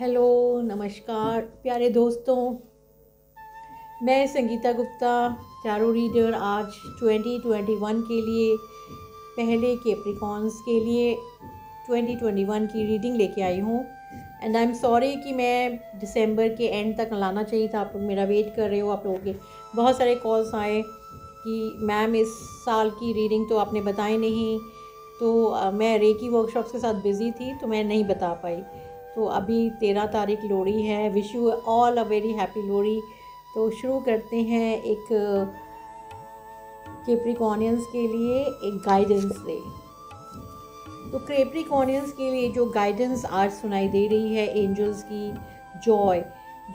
Hello नमस्कार प्यारे दोस्तों, मैं संगीता गुप्ता टैरो रीडर आज 2021 के लिए पहले कैप्रिकॉर्न्स के लिए 2021 की रीडिंग लेके आई हूँ। एंड आई एम सॉरी कि मैं दिसंबर के एंड तक लाना चाहिए था। आप लोग मेरा वेट कर रहे हो, आप लोगों के बहुत सारे कॉल्स आए कि मैम इस साल की रीडिंग तो आपने बताई नहीं, तो मैं रेकी वर्कशॉप्स के साथ बिज़ी थी तो मैं नहीं बता पाई। तो अभी 13 तारीख लोहड़ी है। Wish you all a very happy Lohri. तो शुरू करते हैं एक कैप्रिकॉर्नियंस के लिए एक गाइडेंस से। तो कैप्रिकॉर्नियंस के लिए जो गाइडेंस आज सुनाई दे रही है एंजल्स की, joy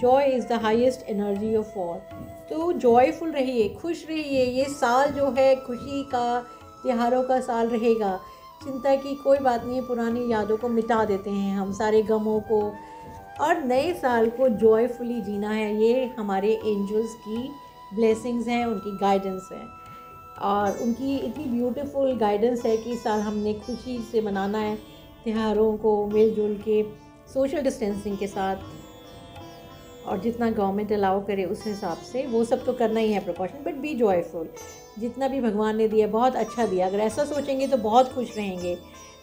joy is the highest energy of all. तो जॉयफुल रहिए, खुश रहिए। ये साल जो है खुशी का, त्योहारों का साल रहेगा। चिंता की कोई बात नहीं है, पुरानी यादों को मिटा देते हैं हम, सारे गमों को, और नए साल को जॉयफुली जीना है। ये हमारे एंजल्स की ब्लेसिंग्स हैं, उनकी गाइडेंस है, और उनकी इतनी ब्यूटीफुल गाइडेंस है कि इस साल हमने खुशी से मनाना है त्योहारों को, मिलजुल के, सोशल डिस्टेंसिंग के साथ, और जितना गवर्नमेंट अलाउ करे उस हिसाब से वो सब तो करना ही है प्रिकॉशन। बट बी जॉयफुल, जितना भी भगवान ने दिया बहुत अच्छा दिया। अगर ऐसा सोचेंगे तो बहुत खुश रहेंगे।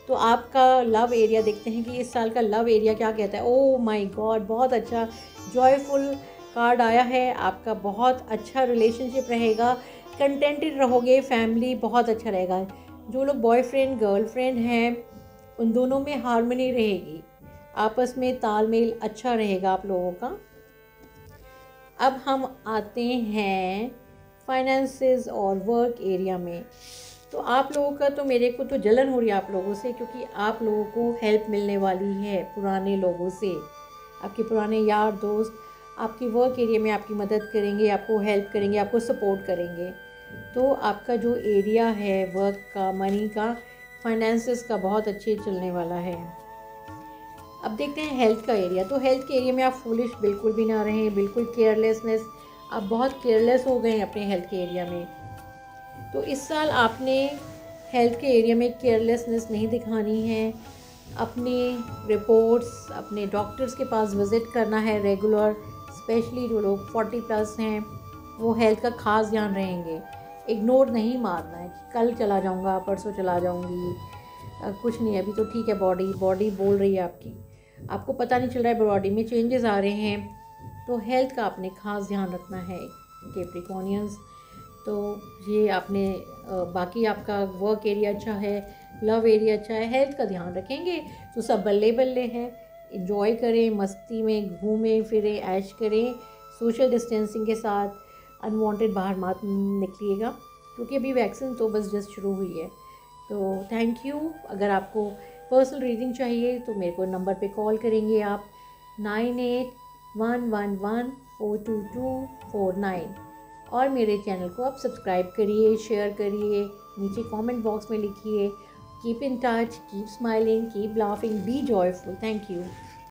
तो आपका लव एरिया देखते हैं कि इस साल का लव एरिया क्या कहता है। ओह माय गॉड, बहुत अच्छा जॉयफुल कार्ड आया है। आपका बहुत अच्छा रिलेशनशिप रहेगा, कंटेंटेड रहोगे, फैमिली बहुत अच्छा रहेगा। जो लोग बॉयफ्रेंड गर्लफ्रेंड हैं उन दोनों में हार्मनी रहेगी, आपस में तालमेल अच्छा रहेगा आप लोगों का। अब हम आते हैं फाइनेंसेस और वर्क एरिया में। तो आप लोगों का तो मेरे को तो जलन हो रही है आप लोगों से, क्योंकि आप लोगों को हेल्प मिलने वाली है पुराने लोगों से। आपके पुराने यार दोस्त आपकी वर्क एरिया में आपकी मदद करेंगे, आपको हेल्प करेंगे, आपको सपोर्ट करेंगे। तो आपका जो एरिया है वर्क का, मनी का, फाइनेंसेस का, बहुत अच्छे चलने वाला है। अब देखते हैं हेल्थ का एरिया। तो हेल्थ के एरिया में आप फूलिश बिल्कुल भी ना रहें, बिल्कुल केयरलेसनेस, आप बहुत केयरलेस हो गए हैं अपने हेल्थ के एरिया में। तो इस साल आपने हेल्थ के एरिया में केयरलेसनेस नहीं दिखानी है। अपने रिपोर्ट्स अपने डॉक्टर्स के पास विज़िट करना है रेगुलर, स्पेशली जो लोग 40+ हैं वो हेल्थ का खास ध्यान रहेंगे। इग्नोर नहीं मारना है, कल चला जाऊंगा, परसों चला जाऊंगी, कुछ नहीं अभी तो ठीक है। बॉडी बोल रही है आपकी, आपको पता नहीं चल रहा है, बॉडी में चेंजेस आ रहे हैं। तो हेल्थ का आपने खास ध्यान रखना है कैप्रिकॉर्नियंस। तो ये आपने बाकी आपका वर्क एरिया अच्छा है, लव एरिया अच्छा है, हेल्थ का ध्यान रखेंगे तो सब बल्ले बल्ले हैं। एंजॉय करें, मस्ती में घूमें फिरें, ऐश करें, सोशल डिस्टेंसिंग के साथ, अनवांटेड बाहर मत निकलिएगा, क्योंकि अभी वैक्सीन तो बस जस्ट शुरू हुई है। तो थैंक यू। अगर आपको पर्सनल रीडिंग चाहिए तो मेरे को नंबर पर कॉल करेंगे आप 9811142249, और मेरे चैनल को आप सब्सक्राइब करिए, शेयर करिए, नीचे कमेंट बॉक्स में लिखिए। Keep in touch, keep smiling, keep laughing, be joyful. Thank you.